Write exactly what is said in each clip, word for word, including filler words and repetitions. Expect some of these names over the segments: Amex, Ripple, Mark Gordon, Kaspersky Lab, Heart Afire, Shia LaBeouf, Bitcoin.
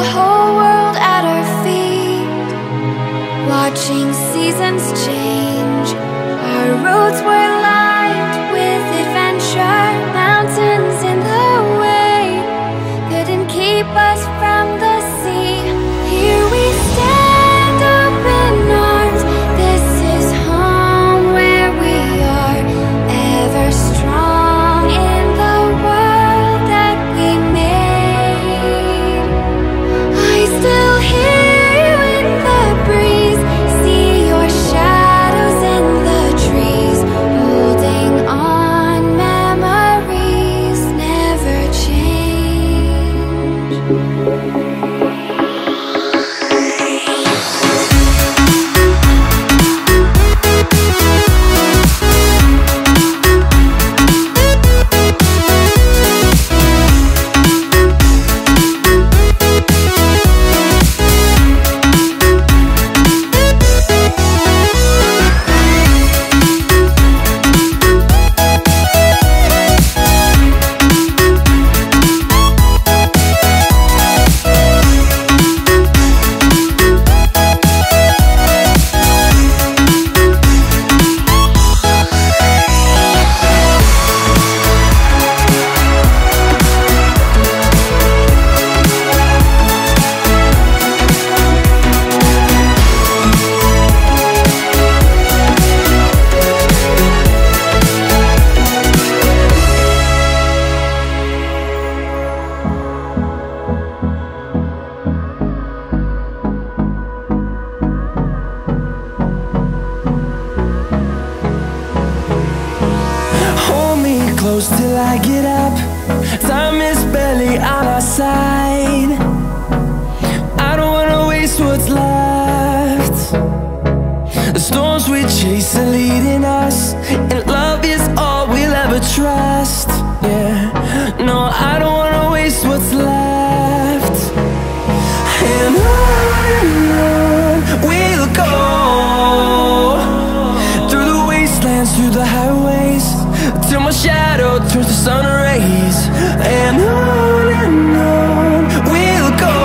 the whole world at our feet, watching seasons change. Our roads were lined with adventure, mountains in the way couldn't keep us from the sea. Here we stand, open arms. This is home where we are, ever strong in the world that we made. I still hear you in the breeze, see your shadows in the trees, holding on, memories never change. Till I get up, time is barely on our side. I don't wanna waste what's left. The storms we chase are leading us, and love is all we'll ever trust. Yeah, no, I don't wanna waste what's left. And on and on we'll go, through the wastelands, through the highways, till my shadow turns to sun rays. And on and on we'll go,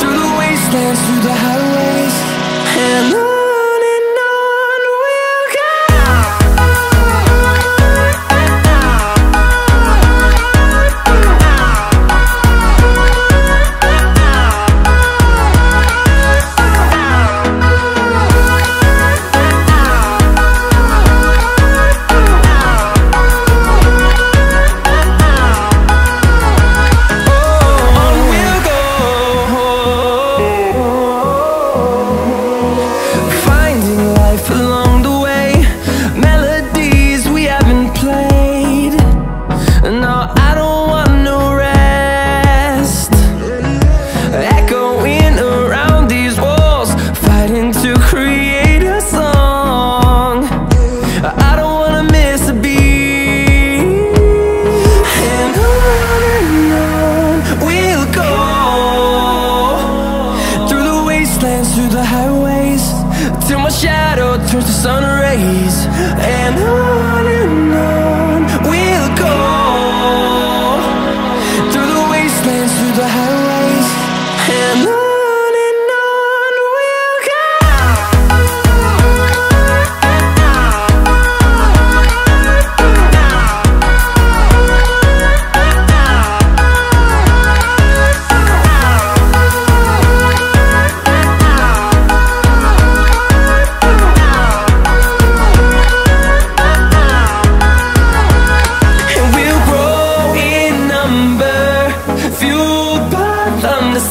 through the wastelands, through the highways, and on. Through the highways, till my shadow turns to sun rays. And on and on we'll go, through the wastelands, through the highways, and on.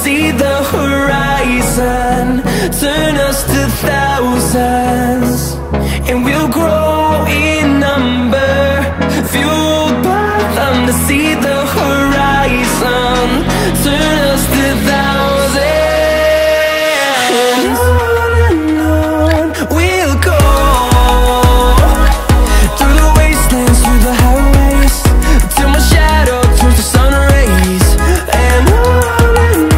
See the horizon turn us to thousands, and we'll grow in number, fueled by them. To see the horizon turn us to thousands, and on and on we'll go, through the wastelands, through the highways, till my shadow turns to sun rays. And on Thank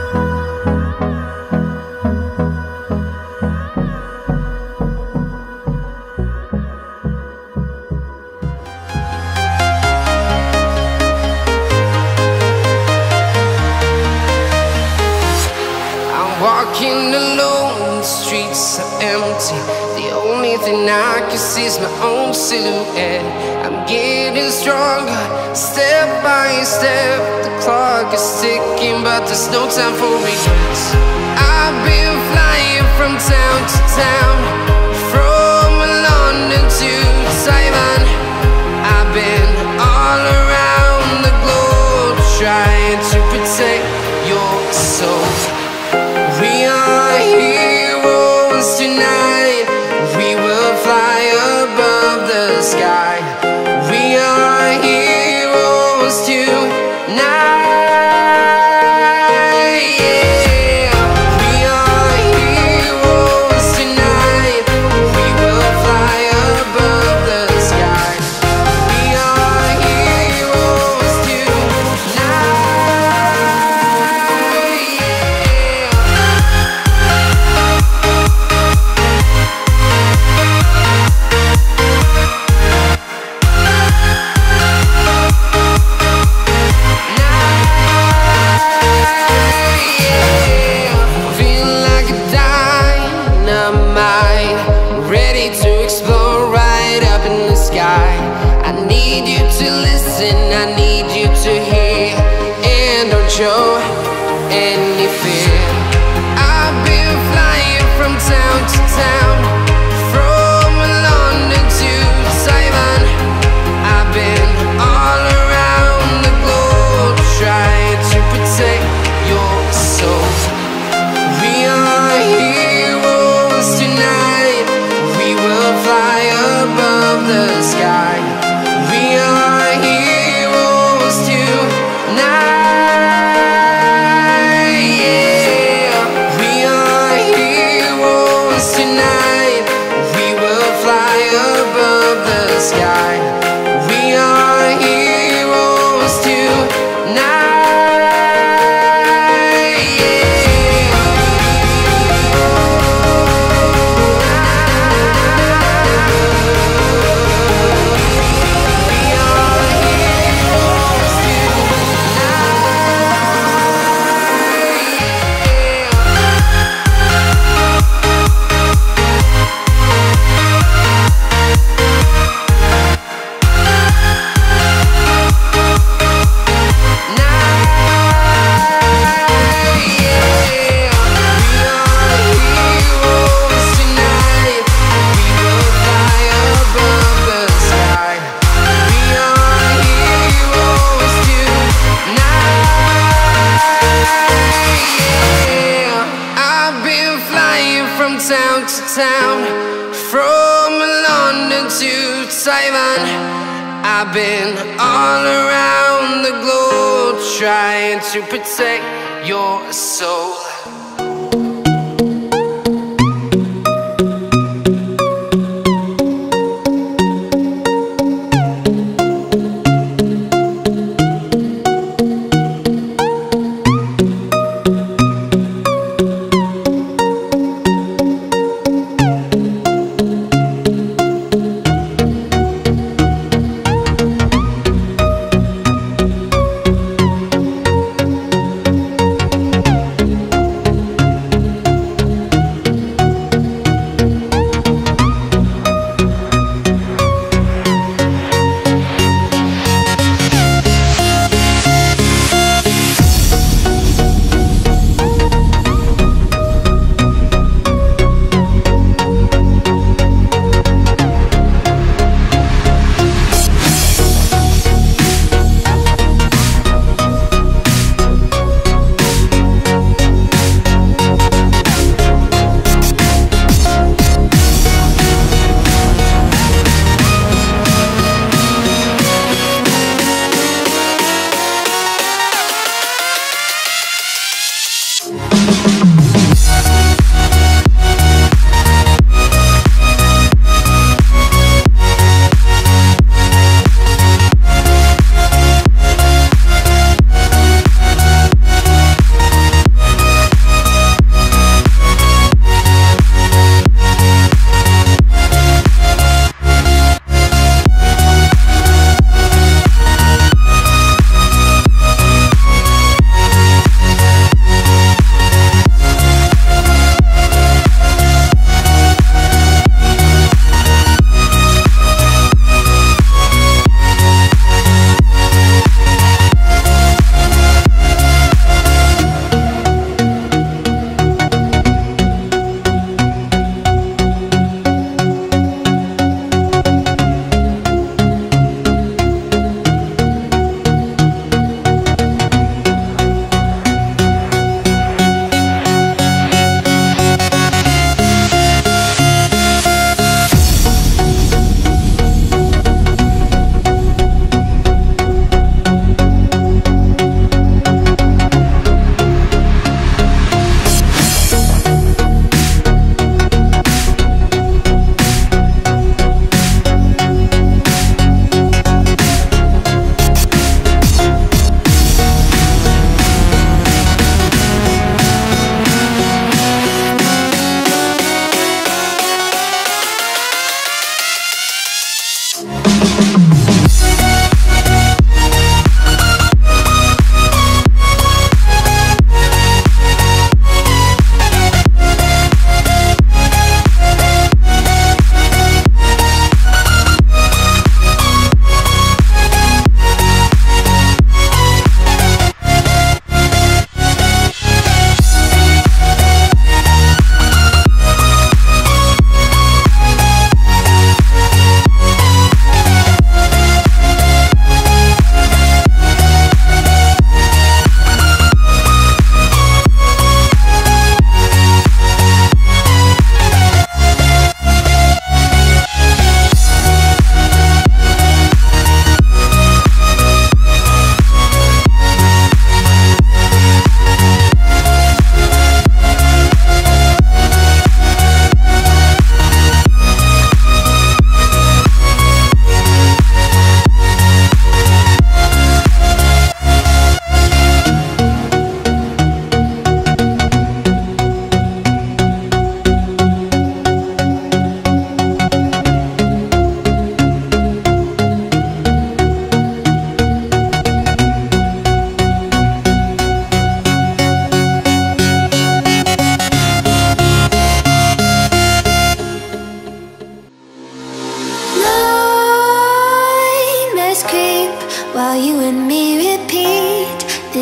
you. streets are empty. The only thing I can see is my own silhouette. I'm getting stronger, step by step. The clock is ticking, but there's no time for regrets. I've been flying from town to town, from London to Taiwan. I've been all around the globe, trying to protect your soul. From London to Taiwan, I've been all around the globe, trying to protect your soul.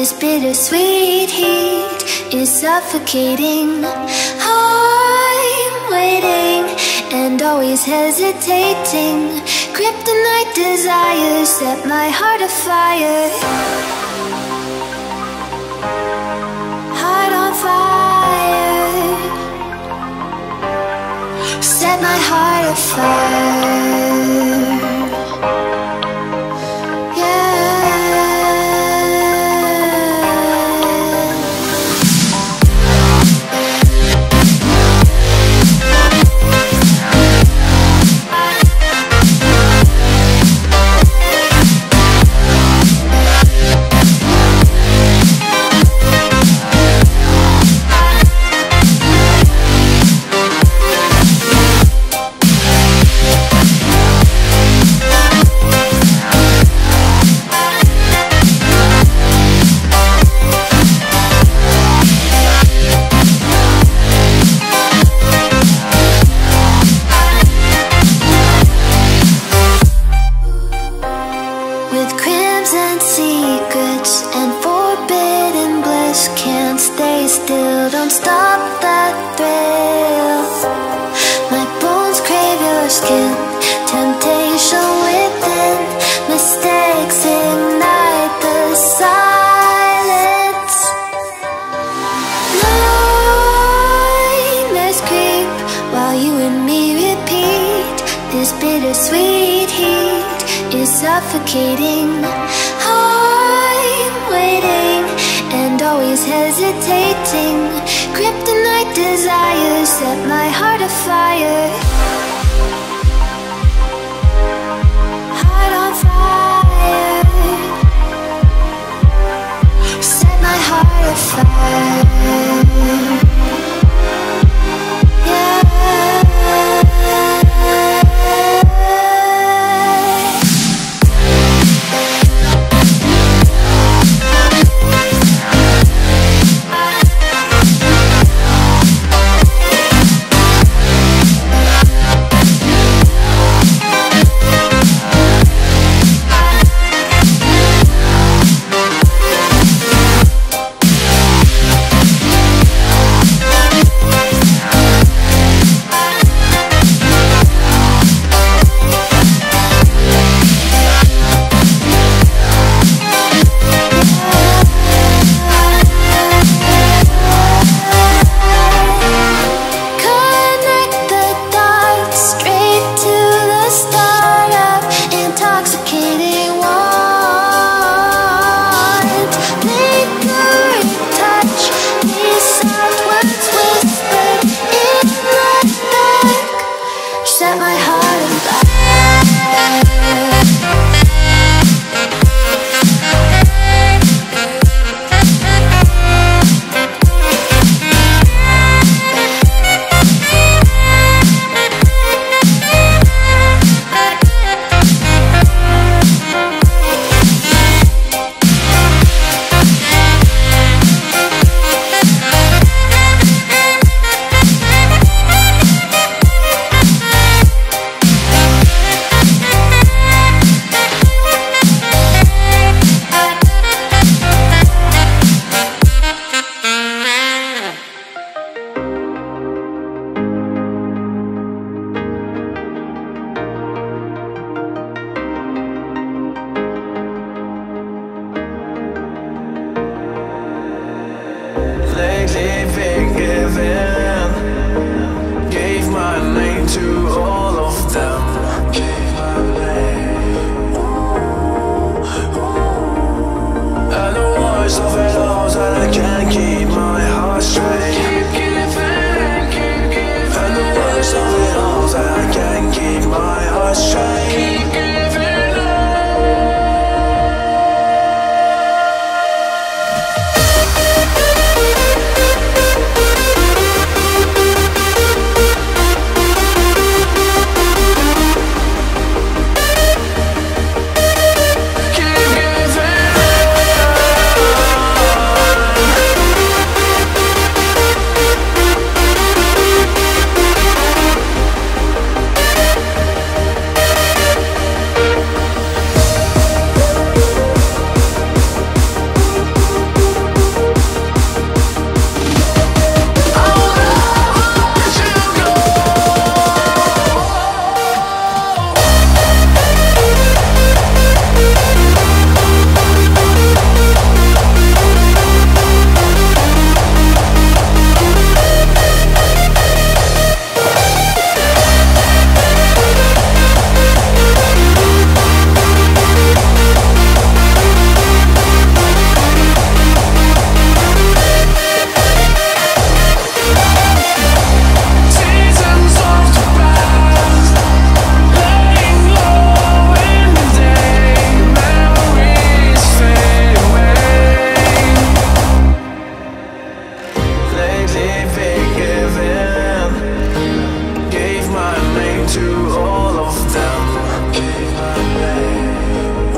This bittersweet heat is suffocating. I'm waiting and always hesitating. Kryptonite desires set my heart afire. Heart on fire. Set my heart afire. Suffocating, I'm waiting and always hesitating. Kryptonite desires set my heart afire. Heart on fire. Set my heart afire. to all of them in my name.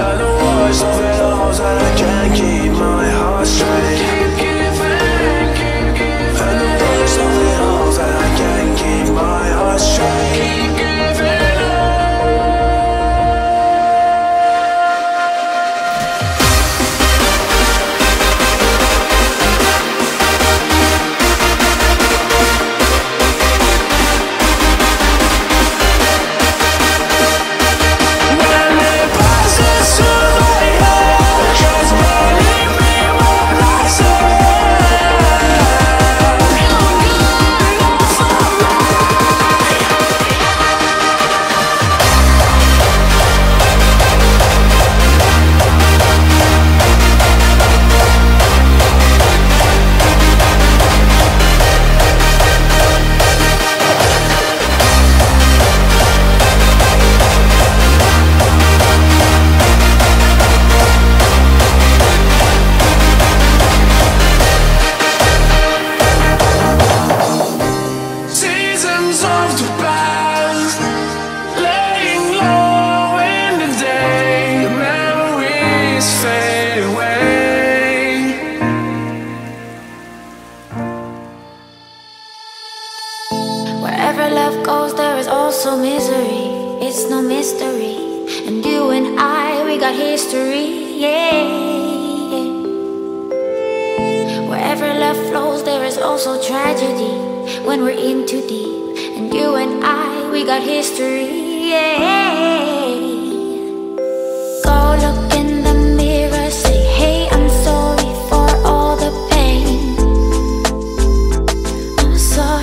I know I solve it all, but I can't keep my heart straight. Wherever love goes, there is also misery. It's no mystery. And you and I, we got history, yeah, yeah. Wherever love flows, there is also tragedy. When we're in too deep. And you and I, we got history, yeah. Go look in the mirror, say, hey, I'm sorry for all the pain. I'm sorry.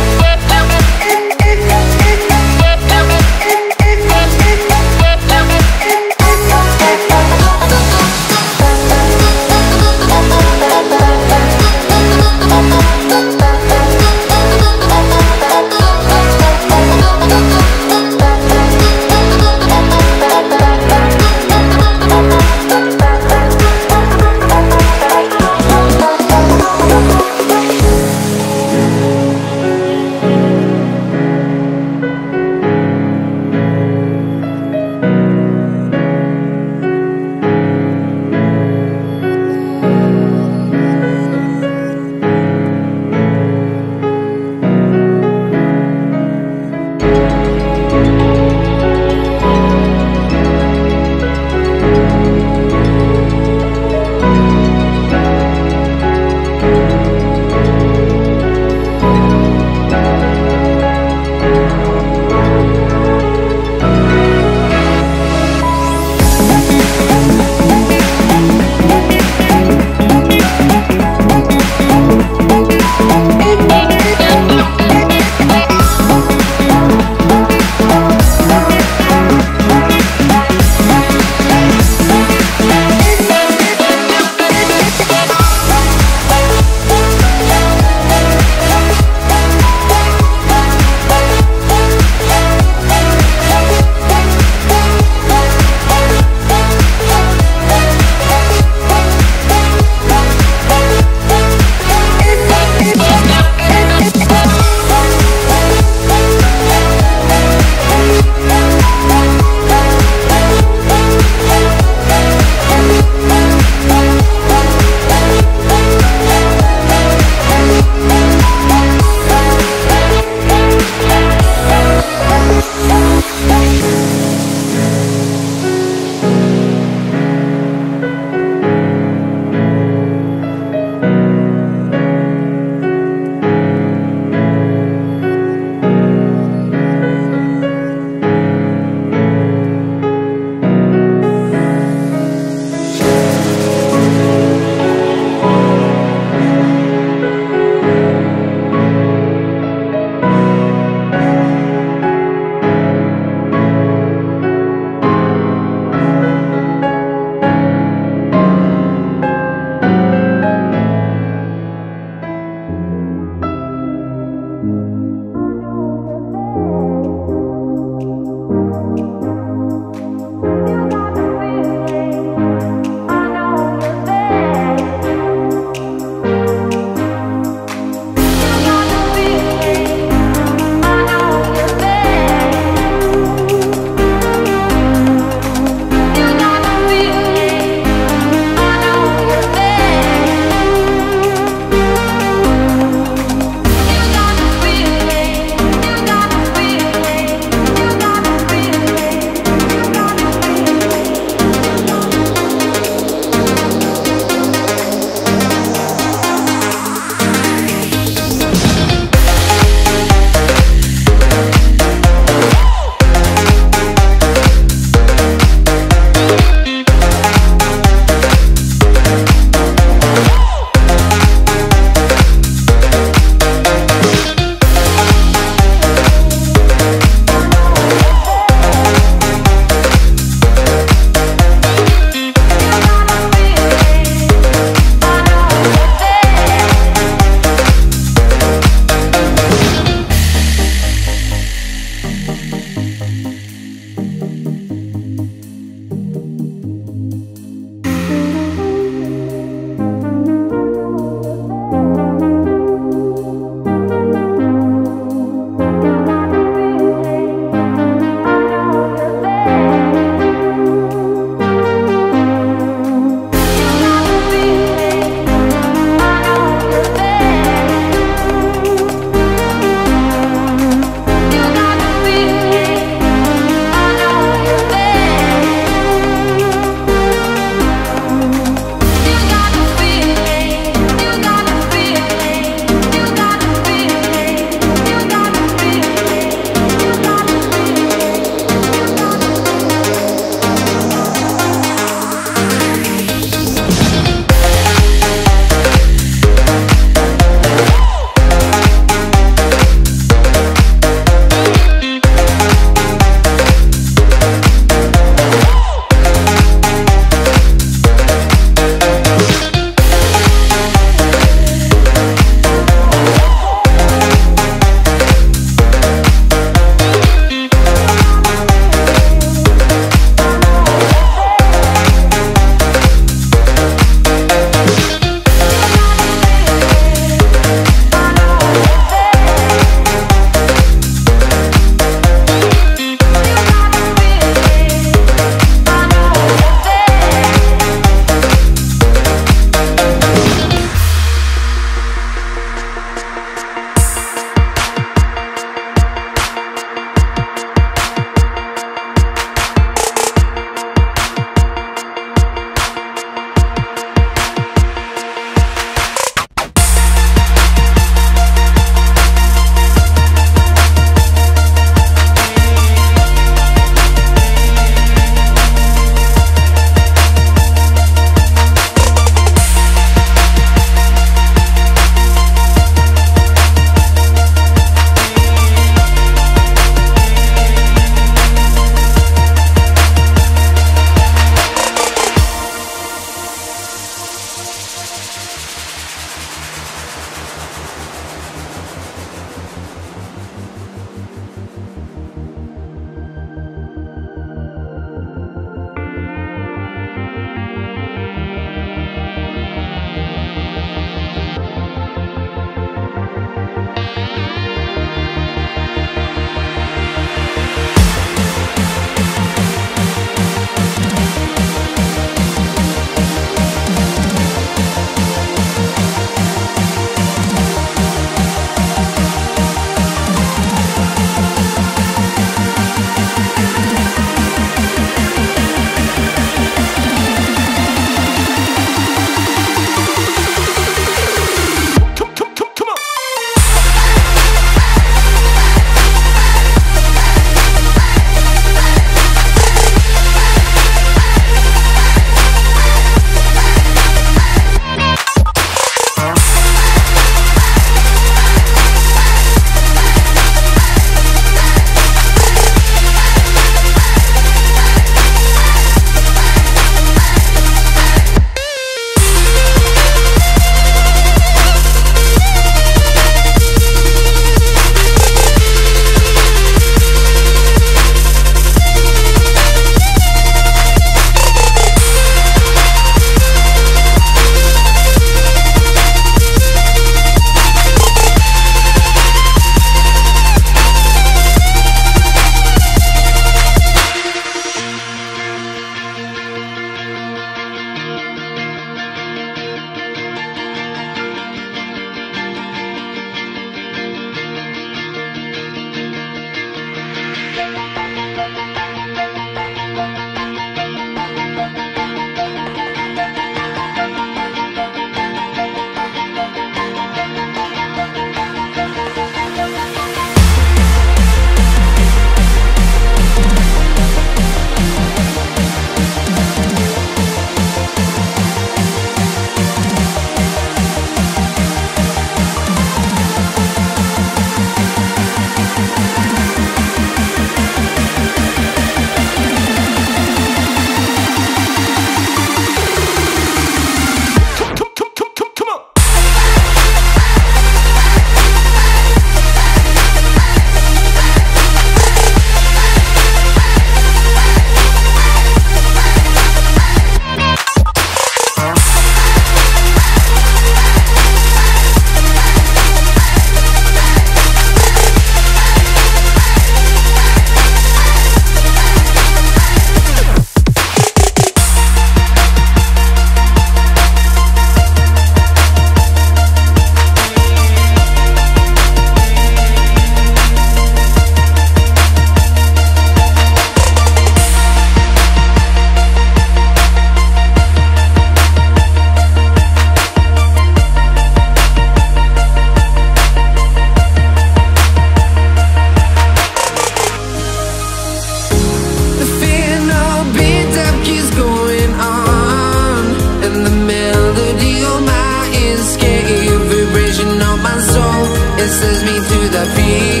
be,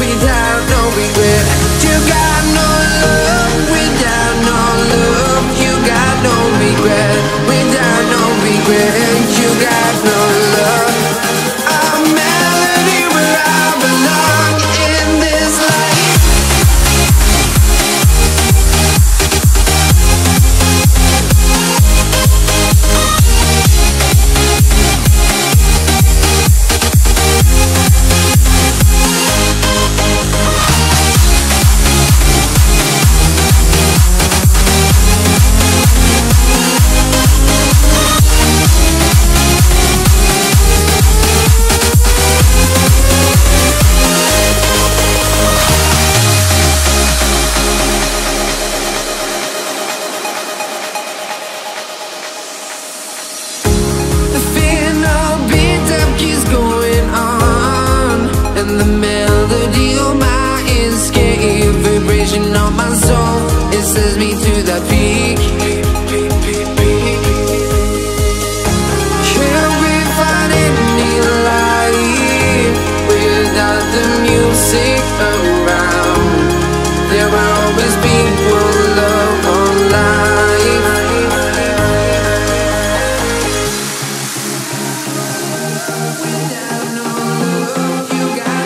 without no regret. You got no love, without no love. You got no regret, without no regret. You got no love. A melody where I belong in this life. The melody of my escape, vibration of my soul, it sends me to that peak. Can't we find any life without the music around? There will always be one love on life. Without no love, you got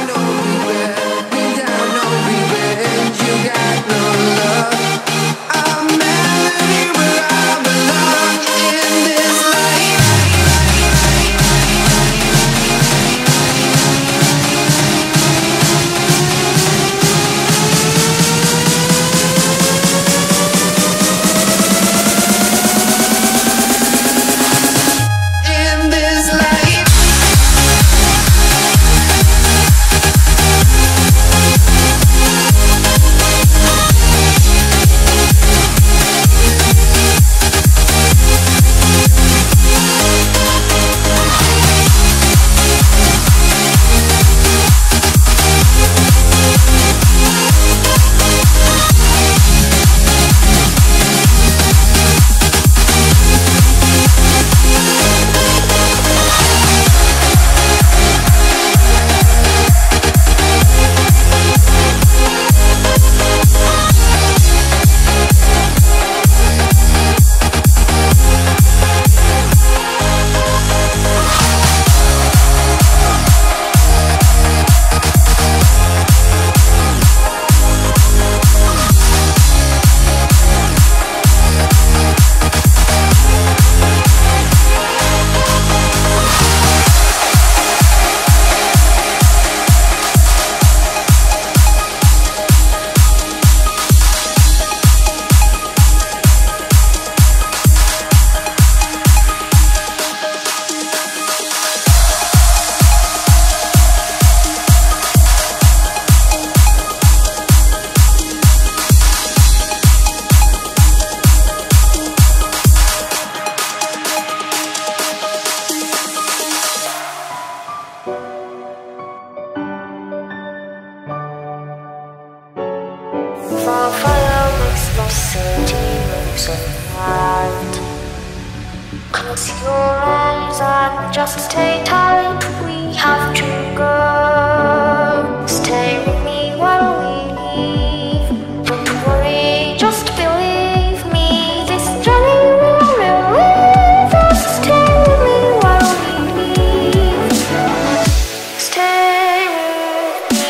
close your arms and just stay tight. We have to go. Stay with me while we leave. Don't worry, just believe me. This journey will relieve us. Stay with me while we leave. Stay with me.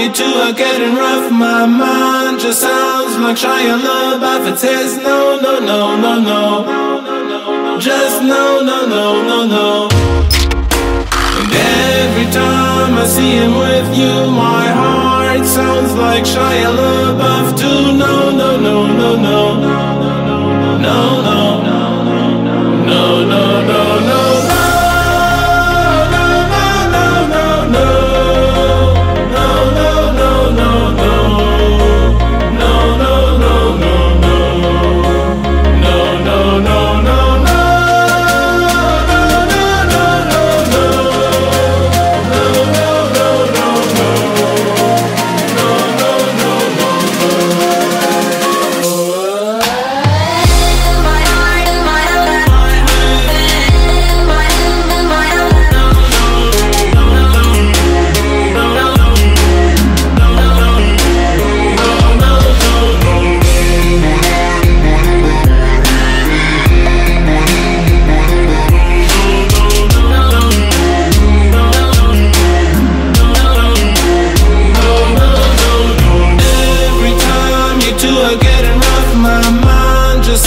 you two are getting rough. My mind just sounds like Shia LaBeouf. It says no, no, no, no, no. Just no, no, no, no, no. And every time I see him with you, my heart sounds like Shia LaBeouf too. No, no, no, no, no, no, no, no.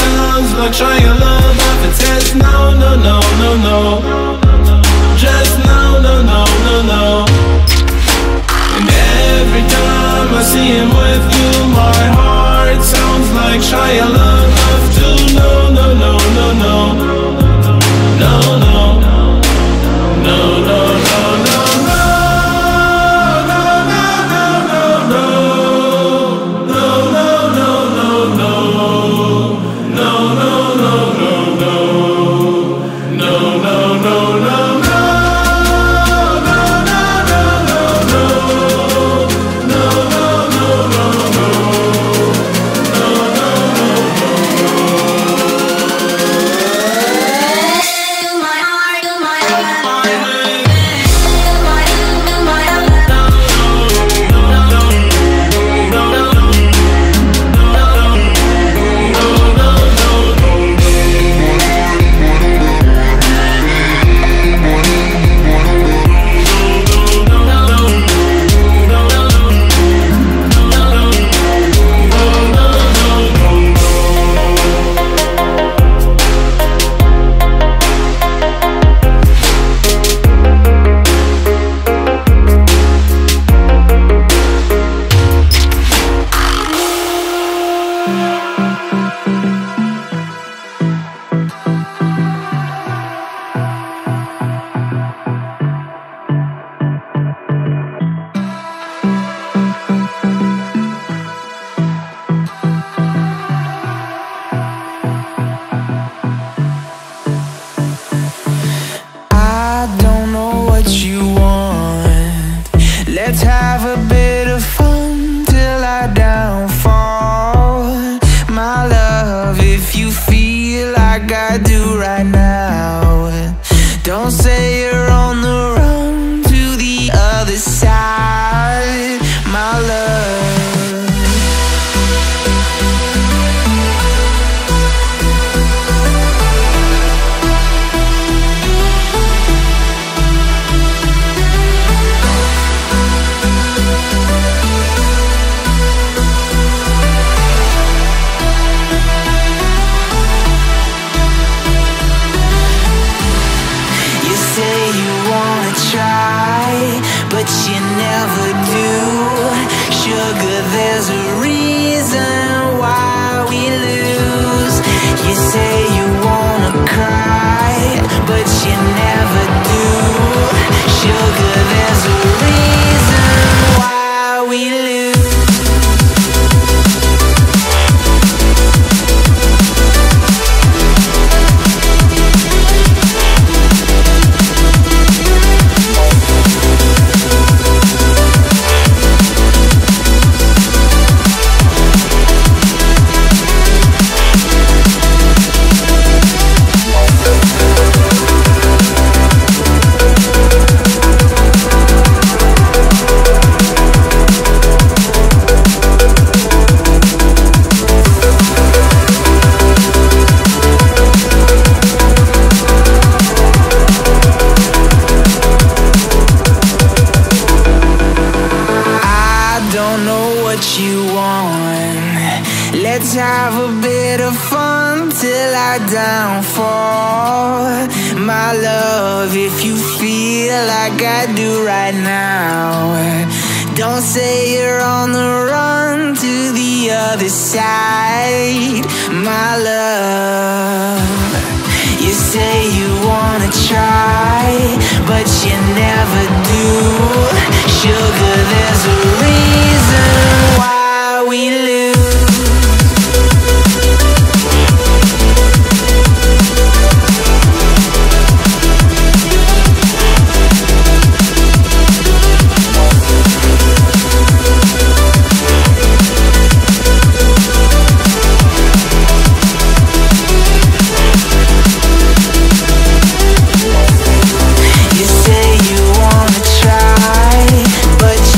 Sounds like Shia LaBeouf. It says no, no, no, no, no. Just no, no, no, no, no. And every time I see him with you, my heart sounds like Shia LaBeouf too. No, no, no, no, no. No, no. Let's have a bit of fun till I downfall. My love, if you feel like I do right now, don't say you're on the run to the other side, my love. But you never do. Sugar, there's a reason why we lose. You say you wanna cry, but you never do. Sugar, there's a reason why we lose. Let's have a bit of fun till I downfall, my love, if you feel like I do right now. Don't say you're on the run to the other side, my love. You say you wanna try, but you never do. Sugar, there's a reason why we lose. You say you wanna try, but you